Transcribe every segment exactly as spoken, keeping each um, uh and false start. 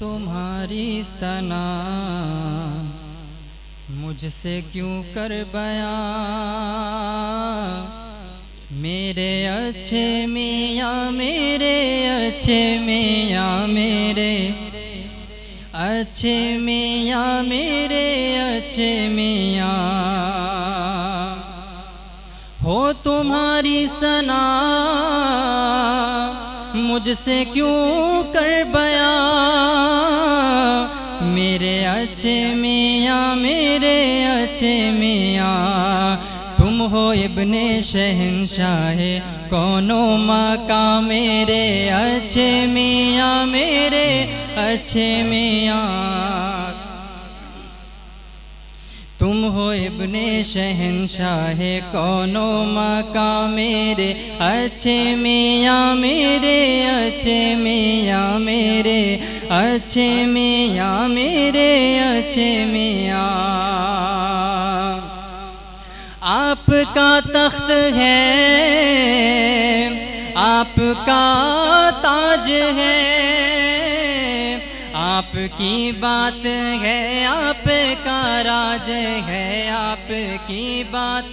तुम्हारी सना मुझसे क्यों कर बयां। मेरे अच्छे मियाँ मेरे अच्छे मियाँ मेरे अच्छे मियाँ मेरे अच्छे मियाँ हो तुम्हारी सना मुझसे क्यों कर बयां। मेरे अच्छे मियाँ मेरे अच्छे मियाँ तुम हो इब्ने शहंशाहे कौनो मका। मेरे अच्छे मियाँ मेरे अच्छे मियाँ तुम हो इब्ने शहंशाह कौनो मका। मेरे अच्छे मियाँ मेरे अच्छे मियाँ मेरे अच्छे मियाँ मेरे अच्छे मियाँ। आपका तख्त है आपका ताज है आपकी बात है आपका राज है। आपकी बात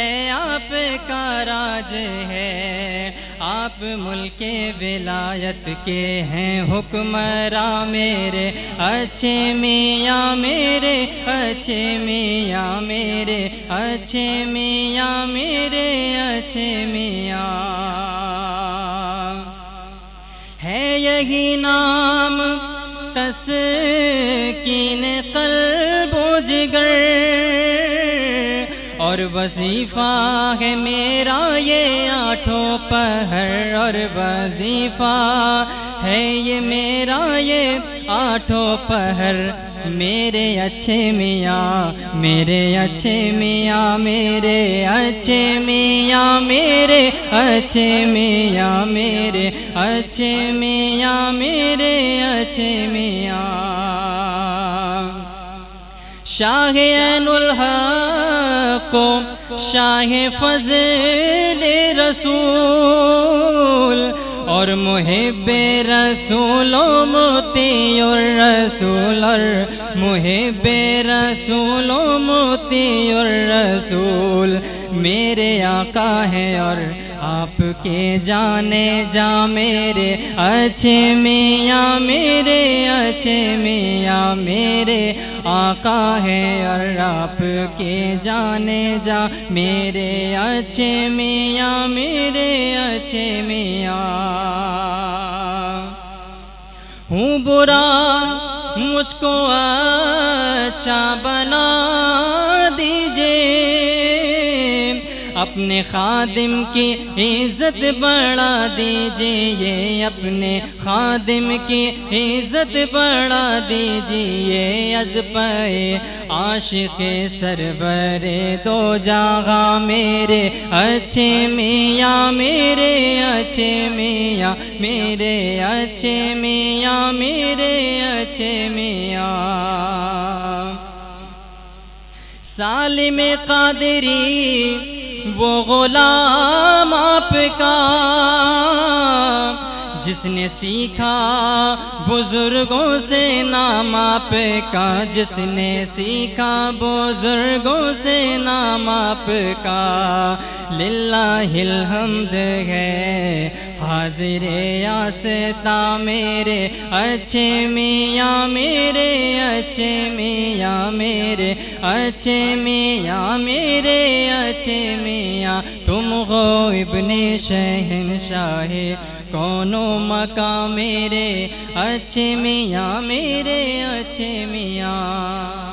है आपका राज है। आप मुल्क विलायत के हैं हुक्मरा। मेरे अच्छे मियाँ मेरे अच्छे मियाँ मेरे अच्छे मियाँ मेरे अच्छे मियाँ है यही नाम तस्कीन क़ल्बो जिगर और वजीफ़ा है मेरा ये आठों पहर। और वजीफ़ा है ये मेरा ये आठों पहर। मेरे अच्छे मियाँ मेरे अच्छे मियाँ मेरे अच्छे मियाँ मेरे अच्छे मियाँ मेरे अच्छे मियाँ मेरे अच्छे मियाँ। शाह ऐनुल हक़ को शाह फ़ज़ले रसूल और मुहिब्बे रसूल मोती और रसूल और मुहिब्बे रसूल मोती और रसूल। मेरे आका है और आपके जाने जा। मेरे अच्छे मियाँ मेरे अच्छे मियाँ मेरे आका है और आपके जाने जा। मेरे अच्छे मियाँ मेरे अच्छे मियाँ हूँ बुरा मुझको अच्छा बना दीजिए। अपने खादिम की इज़्ज़त बढ़ा दीजिए। अपने खादिम की इज़्ज़त बढ़ा दीजिए। अज़्बए आशिक़े सरवरे दो जहां मेरे अच्छे मियाँ मेरे अच्छे मियाँ मेरे अच्छे मियाँ मेरे अच्छे मियाँ। सालिम क़ादरी वो गुलाम आपका जिसने सीखा बुजुर्गों से नाम आपका। जिसने सीखा बुजुर्गों से नाम आपका। लिल्लाहिल हम्द है हाज़िरे आस्ता। मेरे अच्छे मियाँ मेरे अच्छे मियाँ मेरे अच्छे मियाँ मेरे अच्छे मियाँ तुम हो इब्ने शहंशाह कौनो मका। मेरे अच्छे मियाँ मेरे अच्छे मियाँ।